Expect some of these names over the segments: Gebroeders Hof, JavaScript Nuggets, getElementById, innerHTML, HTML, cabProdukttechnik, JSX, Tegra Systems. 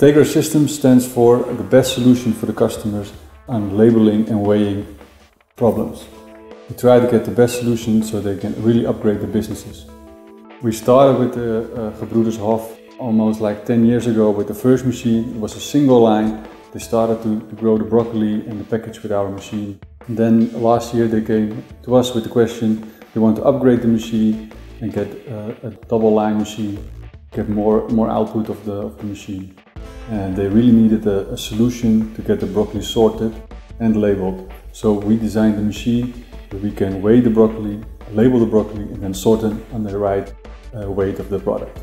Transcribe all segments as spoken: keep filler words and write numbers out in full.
Tegra Systems stands for the best solution for the customers on labeling and weighing problems. We try to get the best solution so they can really upgrade the businesses. We started with the uh, Gebroeders Hof almost like ten years ago with the first machine. It was a single line. They started to, to grow the broccoli and the package with our machine. And then last year they came to us with the question, they want to upgrade the machine and get uh, a double line machine, get more, more output of the, of the machine. And they really needed a, a solution to get the broccoli sorted and labeled. So we designed the machine that we can weigh the broccoli, label the broccoli and then sort it on the right uh, weight of the product.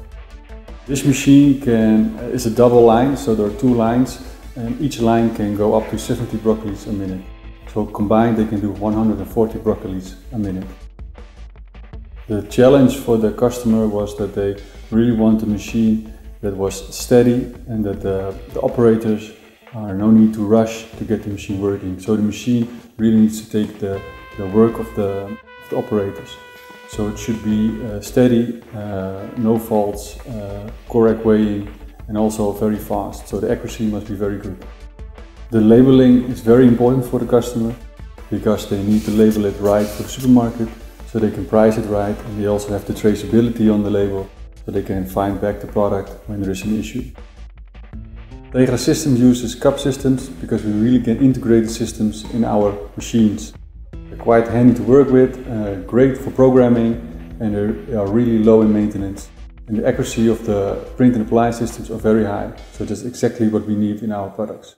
This machine can, uh, is a double line, so there are two lines and each line can go up to seventy broccolis a minute. So combined they can do one hundred forty broccolis a minute. The challenge for the customer was that they really want a machine that was steady and that the, the operators are no need to rush to get the machine working. So the machine really needs to take the, the work of the, of the operators. So it should be uh, steady, uh, no faults, uh, correct weighing and also very fast. So the accuracy must be very good. The labeling is very important for the customer because they need to label it right for the supermarket, so they can price it right, and they also have the traceability on the label so they can find back the product when there is an issue. Tegra Systems uses cab systems because we really can integrate the systems in our machines. They're quite handy to work with, uh, great for programming, and they're, they are really low in maintenance. And the accuracy of the print and apply systems are very high, so that's exactly what we need in our products.